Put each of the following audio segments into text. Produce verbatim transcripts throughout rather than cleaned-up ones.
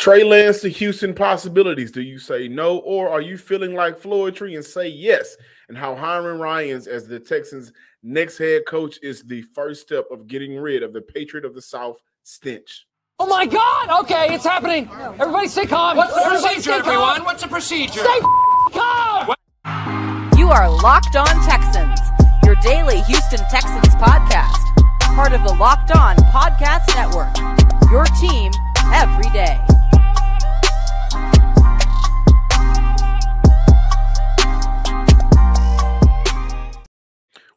Trey Lance to Houston possibilities. Do you say no, or are you feeling like Floetry and say yes? And how hiring Ryans as the Texans' next head coach is the first step of getting rid of the Patriot of the South stench. Oh, my God. Okay, it's happening. Everybody stay calm. What's the Everybody procedure, everyone? Calm. What's the procedure? Stay calm. What? You are Locked On Texans, your daily Houston Texans podcast. Part of the Locked On Podcast Network, your team every day.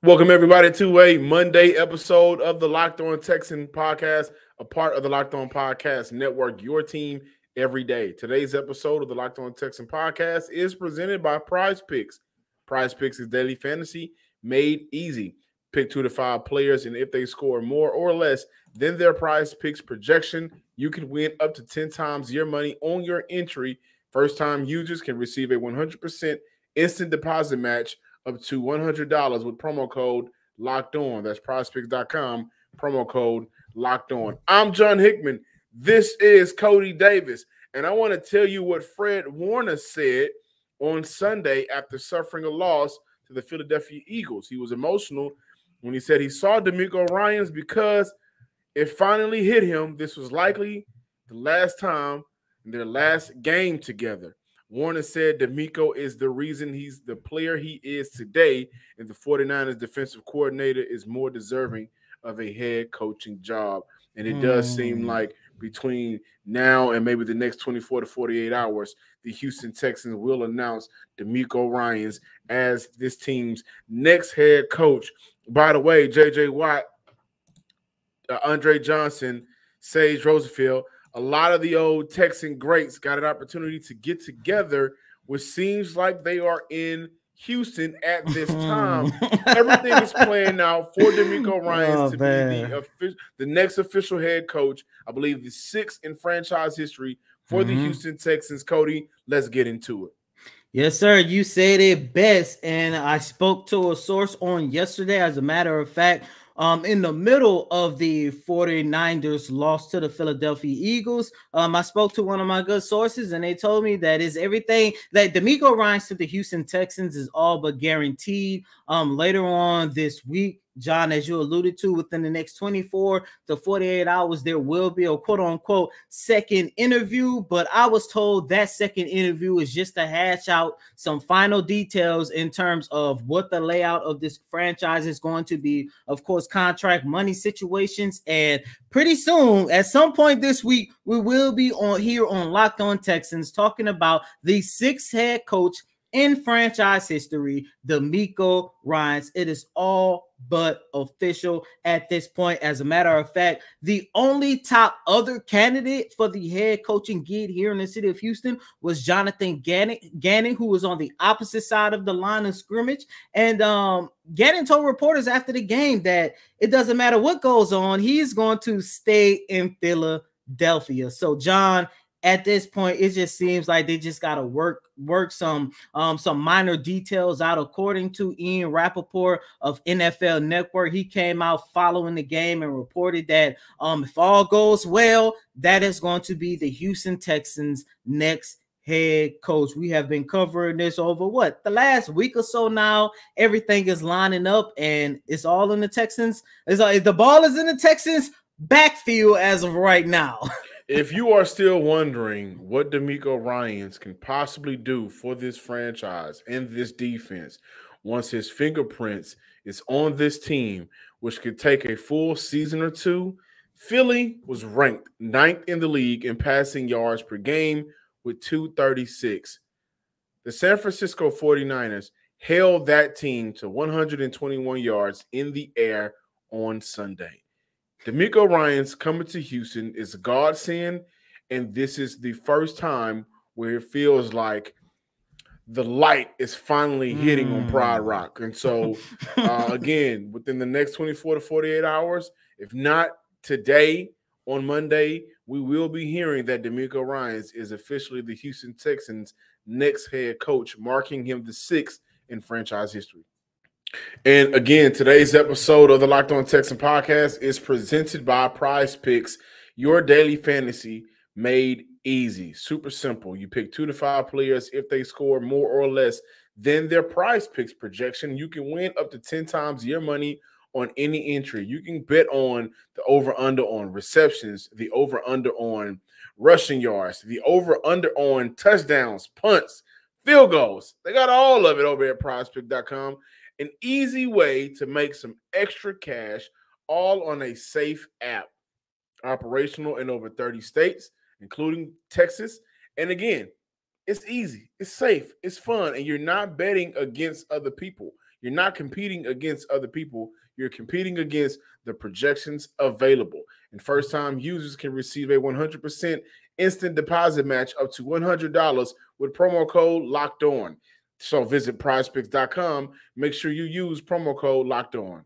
Welcome, everybody, to a Monday episode of the Locked On Texan Podcast, a part of the Locked On Podcast Network, your team every day. Today's episode of the Locked On Texan Podcast is presented by Prize Picks. Prize Picks is daily fantasy made easy. Pick two to five players, and if they score more or less than their Prize Picks projection, you can win up to ten times your money on your entry. First-time users can receive a one hundred percent instant deposit match up to one hundred dollars with promo code Locked On. That's prize picks dot com, promo code Locked On. I'm John Hickman. This is Cody Davis, and I want to tell you what Fred Warner said on Sunday after suffering a loss to the Philadelphia Eagles. He was emotional when he said he saw DeMeco Ryans because it finally hit him. This was likely the last time in their last game together. Warner said DeMeco is the reason he's the player he is today, and the forty-niners defensive coordinator is more deserving of a head coaching job. And it mm. does seem like between now and maybe the next twenty-four to forty-eight hours, the Houston Texans will announce DeMeco Ryans as this team's next head coach. By the way, J J. Watt, uh, Andre Johnson, Sage Rosenfeld, a lot of the old Texan greats got an opportunity to get together, which seems like they are in Houston at this time. Everything is playing out for DeMeco Ryans oh, to man. be the, the next official head coach, I believe the sixth in franchise history for mm-hmm. the Houston Texans. Cody, let's get into it. Yes, sir. You said it best, and I spoke to a source on yesterday, as a matter of fact, Um, in the middle of the forty-niners loss to the Philadelphia Eagles, um, I spoke to one of my good sources, and they told me that is everything that DeMeco Ryans to the Houston Texans is all but guaranteed. Um, later on this week, John, as you alluded to, within the next twenty-four to forty-eight hours, there will be a quote-unquote second interview, but I was told that second interview is just to hash out some final details in terms of what the layout of this franchise is going to be, of course, contract money situations, and pretty soon, at some point this week, we will be on here on Locked On Texans talking about the sixth head coach in franchise history, DeMeco Ryans. It is all but official at this point. As a matter of fact, the only top other candidate for the head coaching gig here in the city of Houston was Jonathan Gannon, Gannon who was on the opposite side of the line of scrimmage. And um, Gannon told reporters after the game that it doesn't matter what goes on, he's going to stay in Philadelphia. So, John, at this point, it just seems like they just got to work work some um, some minor details out. According to Ian Rapoport of N F L Network, he came out following the game and reported that um, if all goes well, that is going to be the Houston Texans' next head coach. We have been covering this over, what, the last week or so now. Everything is lining up, and it's all in the Texans. It's like, the ball is in the Texans' backfield as of right now. If you are still wondering what DeMeco Ryans can possibly do for this franchise and this defense once his fingerprints is on this team, which could take a full season or two, Philly was ranked ninth in the league in passing yards per game with two thirty-six. The San Francisco forty-niners held that team to one hundred twenty-one yards in the air on Sunday. DeMeco Ryans coming to Houston is a godsend, and this is the first time where it feels like the light is finally hitting mm. on Pride Rock. And so, uh, again, within the next twenty-four to forty-eight hours, if not today, on Monday, we will be hearing that DeMeco Ryans is officially the Houston Texans' next head coach, marking him the sixth in franchise history. And again, today's episode of the Locked On Texans Podcast is presented by Prize Picks, your daily fantasy made easy, super simple. You pick two to five players. If they score more or less than their Prize Picks projection, you can win up to ten times your money on any entry. You can bet on the over-under on receptions, the over-under on rushing yards, the over-under on touchdowns, punts, field goals. They got all of it over at prize pick dot com. An easy way to make some extra cash, all on a safe app. Operational in over thirty states, including Texas. And again, it's easy, it's safe, it's fun, and you're not betting against other people. You're not competing against other people. You're competing against the projections available. And first-time users can receive a one hundred percent instant deposit match up to one hundred dollars with promo code Locked On. So visit prize picks dot com. Make sure you use promo code Locked On.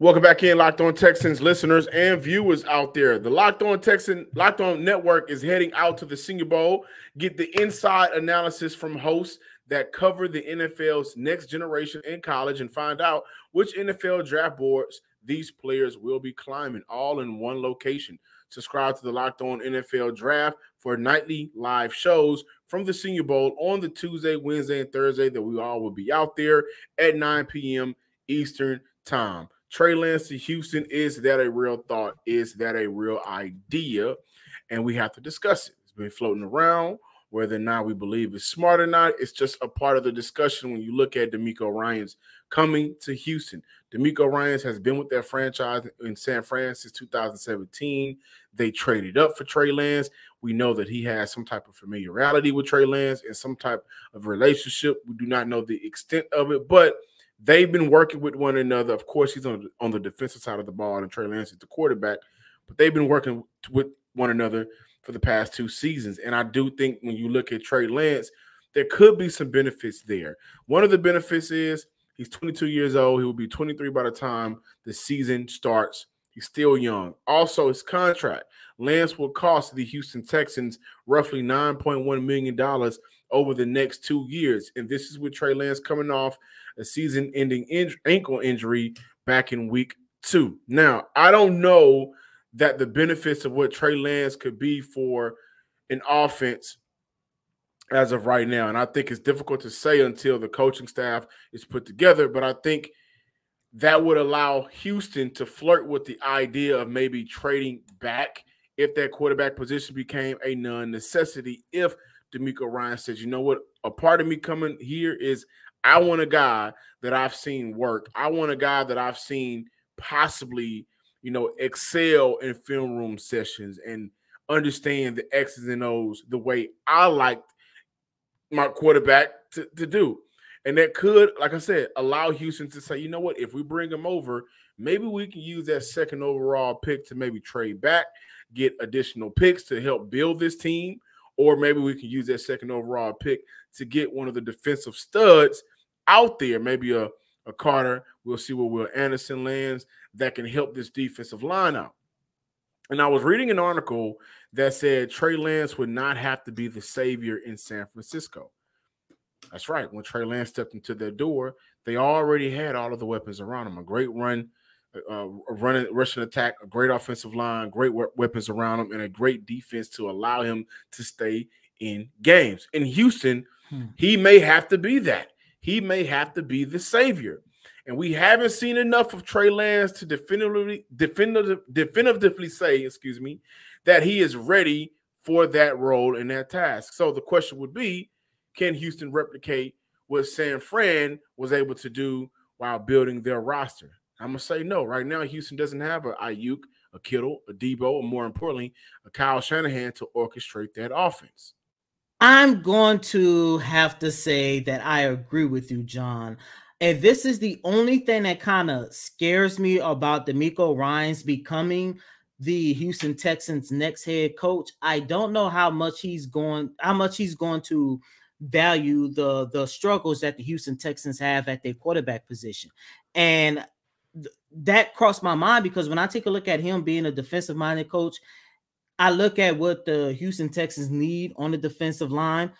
Welcome back in, Locked On Texans listeners and viewers out there. The Locked On Texan Locked On Network is heading out to the Senior Bowl. Get the inside analysis from hosts that cover the N F L's next generation in college and find out which N F L draft boards these players will be climbing, all in one location. Subscribe to the Locked On N F L Draft for nightly live shows from the Senior Bowl on the Tuesday, Wednesday, and Thursday that we all will be out there at nine p m Eastern time. Trey Lance to Houston, is that a real thought? Is that a real idea? And we have to discuss it. It's been floating around. Whether or not we believe it's smart or not, it's just a part of the discussion when you look at DeMeco Ryans coming to Houston. DeMeco Ryans has been with that franchise in San Fran since two thousand seventeen. They traded up for Trey Lance. We know that he has some type of familiarity with Trey Lance and some type of relationship. We do not know the extent of it, but they've been working with one another. Of course, he's on, on the defensive side of the ball, and Trey Lance is the quarterback, but they've been working with one another for the past two seasons. And I do think when you look at Trey Lance, there could be some benefits there. One of the benefits is he's twenty-two years old. He will be twenty-three by the time the season starts. He's still young. Also, his contract. Lance will cost the Houston Texans roughly nine point one million dollars over the next two years. And this is with Trey Lance coming off a season-ending inj- ankle injury back in week two. Now, I don't know that the benefits of what Trey Lance could be for an offense as of right now. And I think it's difficult to say until the coaching staff is put together, but I think that would allow Houston to flirt with the idea of maybe trading back if that quarterback position became a non-necessity, if DeMeco Ryans says, you know what, a part of me coming here is I want a guy that I've seen work. I want a guy that I've seen possibly – you know, excel in film room sessions and understand the X's and O's the way I liked my quarterback to, to do. And that could, like I said, allow Houston to say, you know what, if we bring him over, maybe we can use that second overall pick to maybe trade back, get additional picks to help build this team, or maybe we can use that second overall pick to get one of the defensive studs out there, maybe a A Carter. We'll see where Will Anderson lands. That can help this defensive line out. And I was reading an article that said Trey Lance would not have to be the savior in San Francisco. That's right. When Trey Lance stepped into their door, they already had all of the weapons around him. A great run, uh, running, rushing attack, a great offensive line, great weapons around him, and a great defense to allow him to stay in games. In Houston, hmm. he may have to be that. He may have to be the savior. And we haven't seen enough of Trey Lance to definitively, definitively, definitively say, excuse me, that he is ready for that role and that task. So the question would be, can Houston replicate what San Fran was able to do while building their roster? I'm going to say no. Right now, Houston doesn't have a Ayuk, a Kittle, a Debo, and more importantly, a Kyle Shanahan to orchestrate that offense. I'm going to have to say that I agree with you, John. And this is the only thing that kind of scares me about DeMeco Ryans becoming the Houston Texans' next head coach. I don't know how much he's going, how much he's going to value the, the struggles that the Houston Texans have at their quarterback position. And th- that crossed my mind because when I take a look at him being a defensive-minded coach, I look at what the Houston Texans need on the defensive line.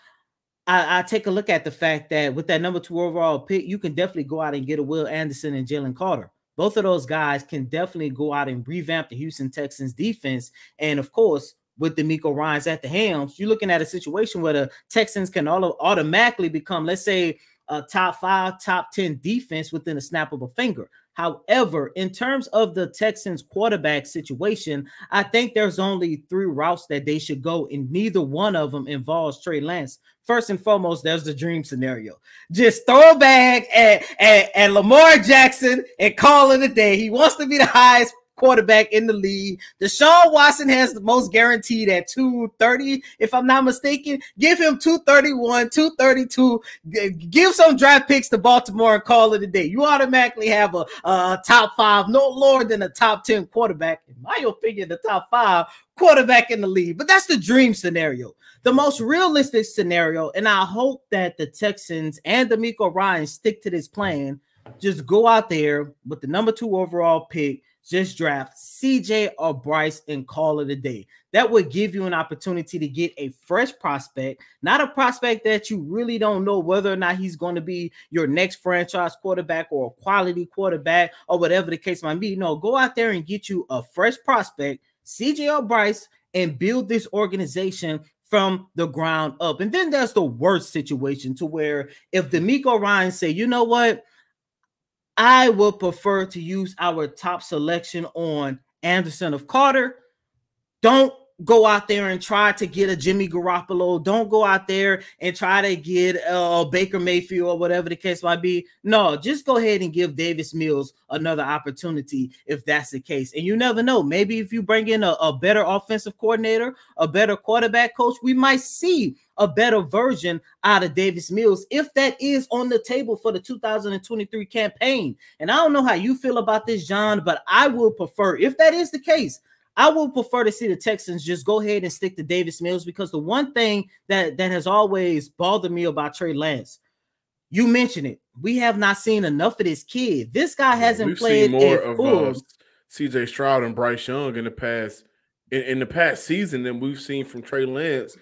I, I take a look at the fact that with that number two overall pick, you can definitely go out and get a Will Anderson and Jalen Carter. Both of those guys can definitely go out and revamp the Houston Texans defense. And of course, with DeMeco Ryans at the helm, you're looking at a situation where the Texans can all automatically become, let's say, a top five, top ten defense within a snap of a finger. However, in terms of the Texans quarterback situation, I think there's only three routes that they should go, and neither one of them involves Trey Lance. First and foremost, there's the dream scenario. Just throw a bag at, at, at Lamar Jackson and call it a day. He wants to be the highest quarterback in the league. Deshaun Watson has the most guaranteed at two thirty, if I'm not mistaken. Give him two thirty-one, two thirty-two. Give some draft picks to Baltimore and call it a day. You automatically have a, a top five, no lower than a top ten quarterback. In my opinion, the top five quarterback in the league. But that's the dream scenario. The most realistic scenario, and I hope that the Texans and DeMeco Ryans stick to this plan, just go out there with the number two overall pick, just draft C J or Bryce and call it a day. That would give you an opportunity to get a fresh prospect, not a prospect that you really don't know whether or not he's going to be your next franchise quarterback or a quality quarterback or whatever the case might be. No, go out there and get you a fresh prospect, C J or Bryce, and build this organization from the ground up. And then there's the worst situation, to where if DeMeco Ryans say, you know what, I would prefer to use our top selection on Anderson of Carter. Don't go out there and try to get a Jimmy Garoppolo. Don't go out there and try to get a Baker Mayfield or whatever the case might be. No, just go ahead and give Davis Mills another opportunity if that's the case. And you never know. Maybe if you bring in a, a better offensive coordinator, a better quarterback coach, we might see a better version out of Davis Mills, if that is on the table for the two thousand twenty-three campaign. And I don't know how you feel about this, John, but I will prefer, if that is the case, I would prefer to see the Texans just go ahead and stick to Davis Mills, because the one thing that, that has always bothered me about Trey Lance, you mentioned it, we have not seen enough of this kid. This guy hasn't We've played more of uh, C J Stroud and Bryce Young in the past in, in the past season than we've seen from Trey Lance,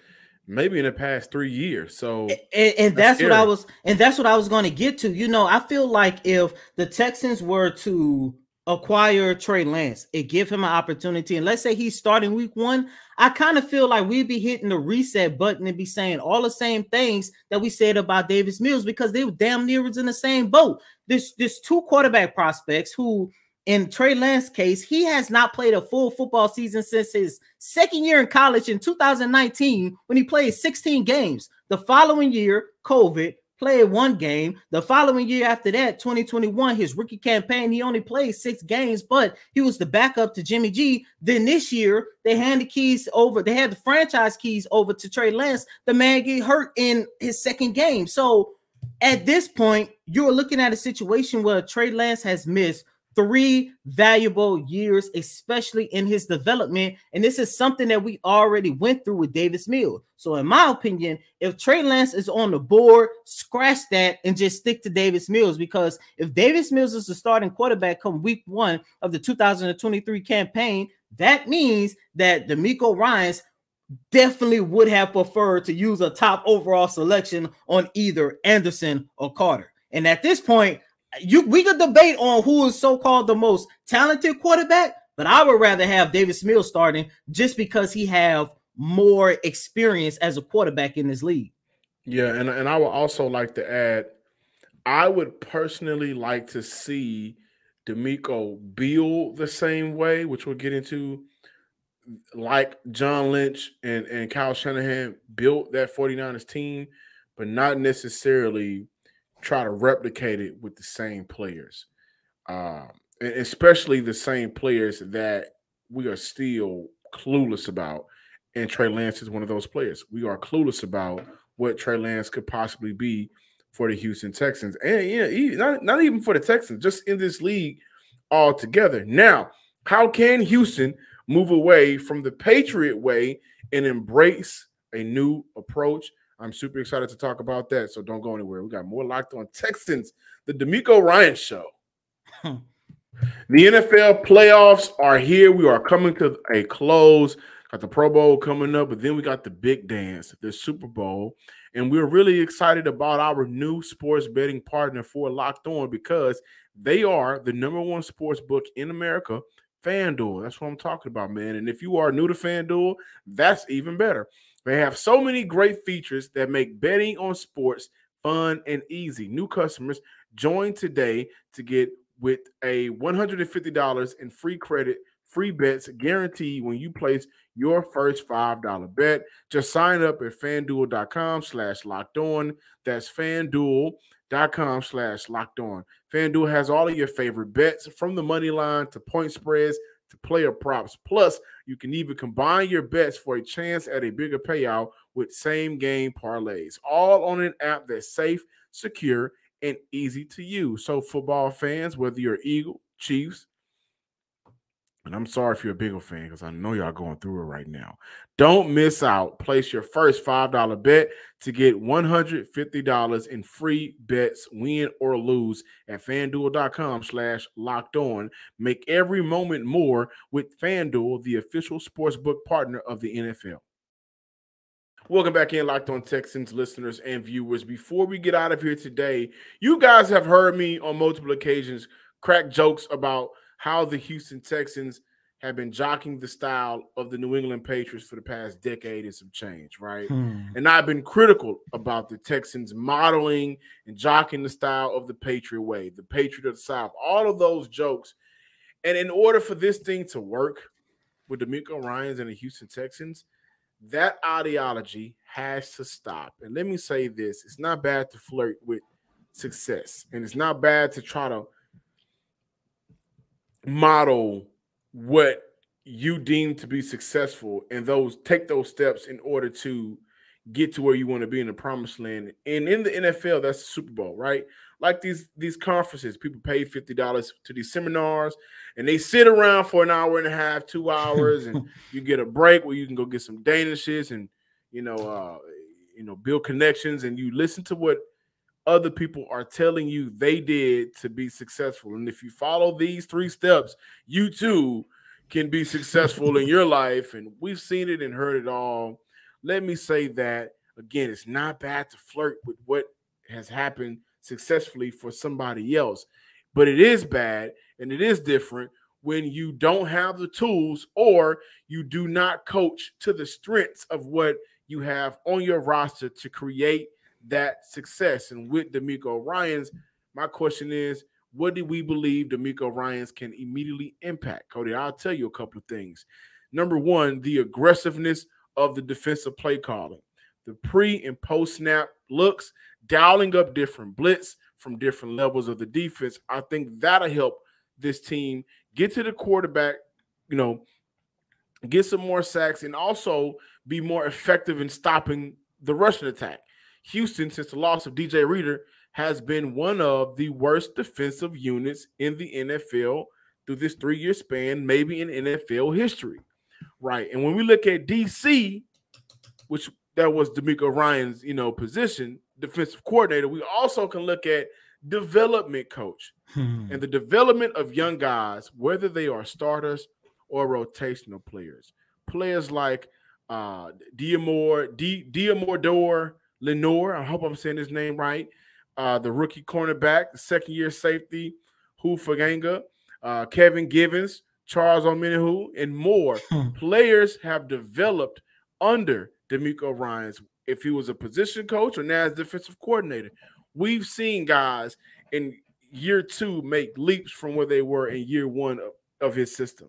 maybe in the past three years. So and, and that's, that's what I was and that's what I was going to get to. You know, I feel like if the Texans were to acquire Trey Lance and give him an opportunity, and let's say he's starting week one, I kind of feel like we'd be hitting the reset button and be saying all the same things that we said about Davis Mills, because they were damn near was in the same boat. There's there's two quarterback prospects who, in Trey Lance's case, he has not played a full football season since his second year in college in two thousand nineteen, when he played sixteen games. The following year, COVID, played one game. The following year after that, twenty twenty-one, his rookie campaign, he only played six games, but he was the backup to Jimmy G. Then this year, they hand the keys over. They had the franchise keys over to Trey Lance. The man get hurt in his second game. So at this point, you're looking at a situation where Trey Lance has missed three valuable years, especially in his development. And this is something that we already went through with Davis Mills. So in my opinion, if Trey Lance is on the board, scratch that and just stick to Davis Mills, because if Davis Mills is the starting quarterback come week one of the two thousand twenty-three campaign, that means that DeMeco Ryans definitely would have preferred to use a top overall selection on either Anderson or Carter. And at this point, You, we could debate on who is so-called the most talented quarterback, but I would rather have Davis Mills starting, just because he have more experience as a quarterback in this league. Yeah, and, and I would also like to add, I would personally like to see DeMeco build the same way, which we'll get into, like John Lynch and, and Kyle Shanahan built that 49ers team, but not necessarily try to replicate it with the same players, um, and especially the same players that we are still clueless about. And Trey Lance is one of those players. We are clueless about what Trey Lance could possibly be for the Houston Texans. And yeah, you know, not, not even for the Texans, just in this league altogether. Now, how can Houston move away from the Patriot way and embrace a new approach? I'm super excited to talk about that, so don't go anywhere. We got more Locked On Texans, the DeMeco Ryans Show. The N F L playoffs are here. We are coming to a close. Got the Pro Bowl coming up, but then we got the big dance, the Super Bowl. And we're really excited about our new sports betting partner for Locked On, because they are the number one sports book in America, FanDuel. That's what I'm talking about, man. And if you are new to FanDuel, that's even better. They have so many great features that make betting on sports fun and easy. New customers, join today to get with a one hundred fifty dollars in free credit, free bets guaranteed when you place your first five dollar bet. Just sign up at FanDuel.com slash locked on. That's FanDuel.com slash locked on. FanDuel has all of your favorite bets, from the money line to point spreads to player props. Plus, you can even combine your bets for a chance at a bigger payout with same-game parlays, all on an app that's safe, secure, and easy to use. So football fans, whether you're Eagle, Chiefs, and I'm sorry if you're a Bengals fan because I know y'all going through it right now, don't miss out. Place your first five dollar bet to get one hundred fifty dollars in free bets, win or lose, at FanDuel.com slash locked on. Make every moment more with FanDuel, the official sportsbook partner of the N F L. Welcome back in, Locked On Texans listeners and viewers. Before we get out of here today, you guys have heard me on multiple occasions crack jokes about how the Houston Texans have been jockeying the style of the New England Patriots for the past decade and some change, right? Hmm. And I've been critical about the Texans modeling and jockeying the style of the Patriot way, the Patriot of the South, all of those jokes. And in order for this thing to work with DeMeco Ryans and the Houston Texans, that ideology has to stop. And let me say this. It's not bad to flirt with success, and it's not bad to try to model what you deem to be successful and those take those steps in order to get to where you want to be in the promised land. And in the N F L, that's the Super Bowl, right? Like these, these conferences, people pay fifty dollars to these seminars and they sit around for an hour and a half, two hours, and you get a break where you can go get some Danishes and, you know, uh, you know, build connections, and you listen to what other people are telling you they did to be successful. And if you follow these three steps, you too can be successful in your life. And we've seen it and heard it all. Let me say that again, it's not bad to flirt with what has happened successfully for somebody else, but it is bad and it is different when you don't have the tools or you do not coach to the strengths of what you have on your roster to create that success. And with DeMeco Ryans, my question is, what do we believe DeMeco Ryans can immediately impact? Cody, I'll tell you a couple of things. Number one, the aggressiveness of the defensive play calling, the pre and post snap looks, dialing up different blitz from different levels of the defense. I think that'll help this team get to the quarterback, you know, get some more sacks, and also be more effective in stopping the rushing attack. Houston, since the loss of D J Reader, has been one of the worst defensive units in the N F L through this three-year span, maybe in N F L history. Right. And when we look at D C, which that was DeMeco Ryans, you know, position, defensive coordinator, we also can look at development coach hmm. and the development of young guys, whether they are starters or rotational players. Players like uh, Diamore, Diamore Lenore, I hope I'm saying his name right, uh, the rookie cornerback, the second-year safety, Hufaganga, uh, Kevin Givens, Charles Omenihu, and more. Hmm. Players have developed under DeMeco Ryans, if he was a position coach or now as defensive coordinator. We've seen guys in year two make leaps from where they were in year one of, of his system,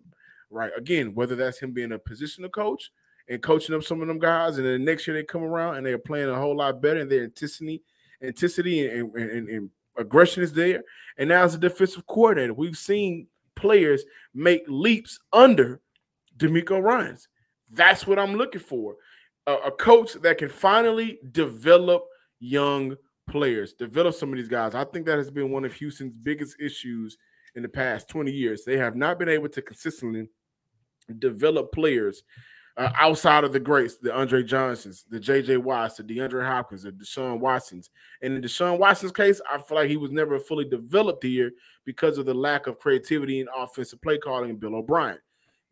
right? Again, whether that's him being a positional coach and coaching up some of them guys, and then the next year they come around and they're playing a whole lot better, and their intensity, intensity and, and, and, and aggression is there. And now as a defensive coordinator, we've seen players make leaps under DeMeco Ryans. That's what I'm looking for. A, a coach that can finally develop young players, develop some of these guys. I think that has been one of Houston's biggest issues in the past twenty years. They have not been able to consistently develop players uh, outside of the greats, the Andre Johnsons, the J J. Watts, the DeAndre Hopkins, the Deshaun Watsons. And in Deshaun Watson's case, I feel like he was never fully developed here because of the lack of creativity and offensive play calling and Bill O'Brien.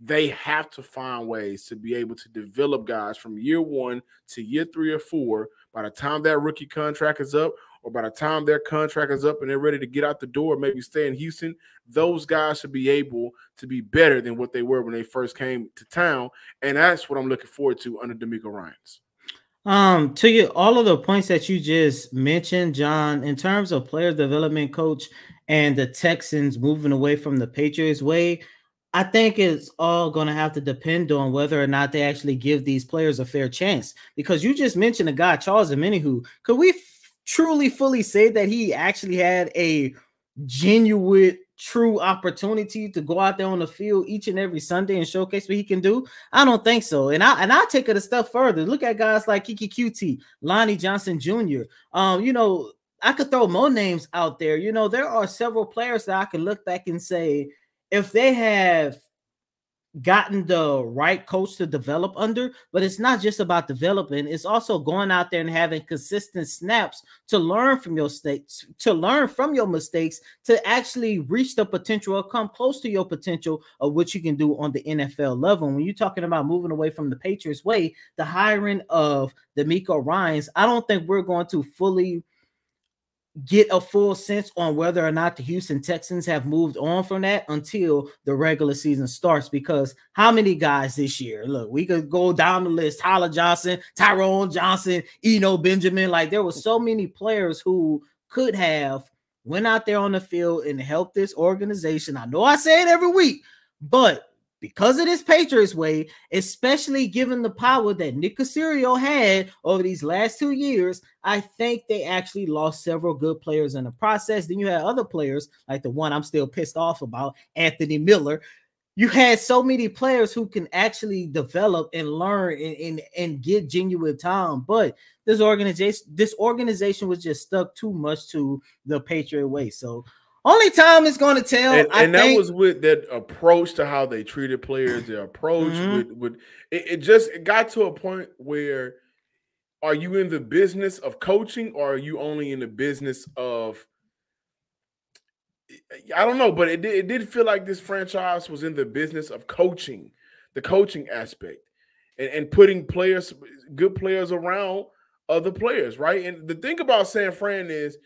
They have to find ways to be able to develop guys from year one to year three or four by the time that rookie contract is up, or by the time their contract is up and they're ready to get out the door, maybe stay in Houston, those guys should be able to be better than what they were when they first came to town. And that's what I'm looking forward to under DeMeco Ryans. Um, to you, all of the points that you just mentioned, John, in terms of player development coach and the Texans moving away from the Patriots way, I think it's all going to have to depend on whether or not they actually give these players a fair chance. Because you just mentioned a guy, Charles Omenihu. Could we f- truly, fully say that he actually had a genuine, true opportunity to go out there on the field each and every Sunday and showcase what he can do? I don't think so. And I and I take it a step further. Look at guys like Kiki Q T, Lonnie Johnson Junior Um, you know, I could throw more names out there. You know, there are several players that I can look back and say, if they have gotten the right coach to develop under, but it's not just about developing. It's also going out there and having consistent snaps to learn from your mistakes, to learn from your mistakes, to actually reach the potential or come close to your potential of what you can do on the N F L level. And when you're talking about moving away from the Patriots way, the hiring of DeMeco Ryans, I don't think we're going to fully get a full sense on whether or not the Houston Texans have moved on from that until the regular season starts, because how many guys this year? Look, we could go down the list. Tyler Johnson, Tyrone Johnson, Eno Benjamin. Like, there were so many players who could have went out there on the field and helped this organization. I know I say it every week, but because of this Patriots way, especially given the power that Nick Caserio had over these last two years, I think they actually lost several good players in the process. Then you had other players, like the one I'm still pissed off about, Anthony Miller. You had so many players who can actually develop and learn and, and, and get genuine time. But this organization, this organization was just stuck too much to the Patriot way. So only time is going to tell. And, I and that think. was with that approach to how they treated players, their approach mm-hmm. with, with it, it just it got to a point where, are you in the business of coaching or are you only in the business of, I don't know, but it did, it did feel like this franchise was in the business of coaching, the coaching aspect, and, and putting players, good players around other players, right? And the thing about San Fran is,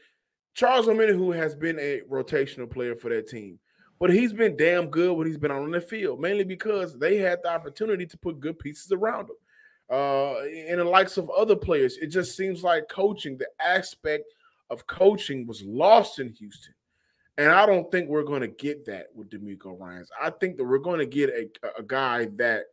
Charles Omenihu has been a rotational player for that team, but he's been damn good when he's been on the field, mainly because they had the opportunity to put good pieces around him. Uh, and the likes of other players, it just seems like coaching, the aspect of coaching was lost in Houston. And I don't think we're going to get that with DeMeco Ryans. I think that we're going to get a, a guy that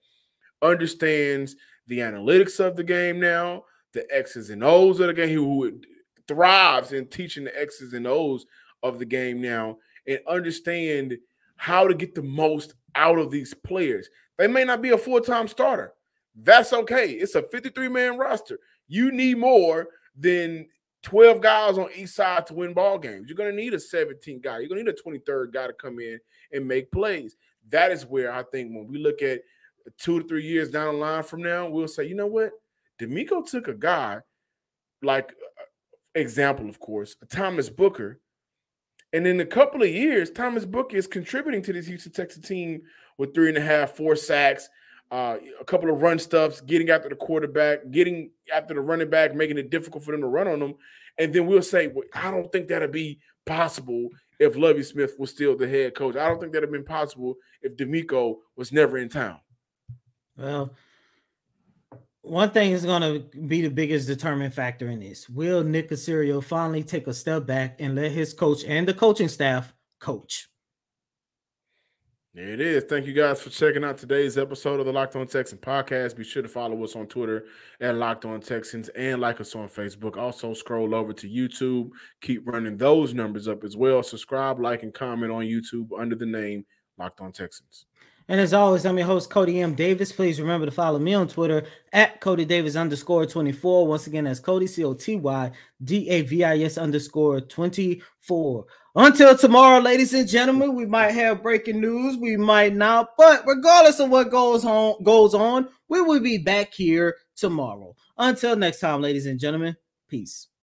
understands the analytics of the game now, the X's and O's of the game, who would – thrives in teaching the X's and O's of the game now and understand how to get the most out of these players. They may not be a full-time starter. That's okay. It's a fifty-three man roster. You need more than twelve guys on each side to win ball games. You're going to need a seventeenth guy. You're going to need a twenty-third guy to come in and make plays. That is where I think when we look at two to three years down the line from now, we'll say, you know what? DeMeco took a guy like – example, of course, Thomas Booker. And in a couple of years, Thomas Booker is contributing to this Houston Texans team with three and a half, four sacks, uh, a couple of run stuffs, getting after the quarterback, getting after the running back, making it difficult for them to run on them. And then we'll say, well, I don't think that'll be possible if Lovie Smith was still the head coach. I don't think that'd have been possible if DeMeco was never in town. Well, one thing is going to be the biggest determining factor in this. Will Nick Caserio finally take a step back and let his coach and the coaching staff coach? There it is. Thank you guys for checking out today's episode of the Locked On Texans podcast. Be sure to follow us on Twitter at Locked On Texans and like us on Facebook. Also, scroll over to YouTube. Keep running those numbers up as well. Subscribe, like, and comment on YouTube under the name Locked On Texans. And as always, I'm your host, Cody M. Davis. Please remember to follow me on Twitter at Cody Davis underscore twenty-four. Once again, that's Cody, C O T Y D A V I S underscore twenty-four. Until tomorrow, ladies and gentlemen, we might have breaking news. We might not. But regardless of what goes on, goes on, we will be back here tomorrow. Until next time, ladies and gentlemen, peace.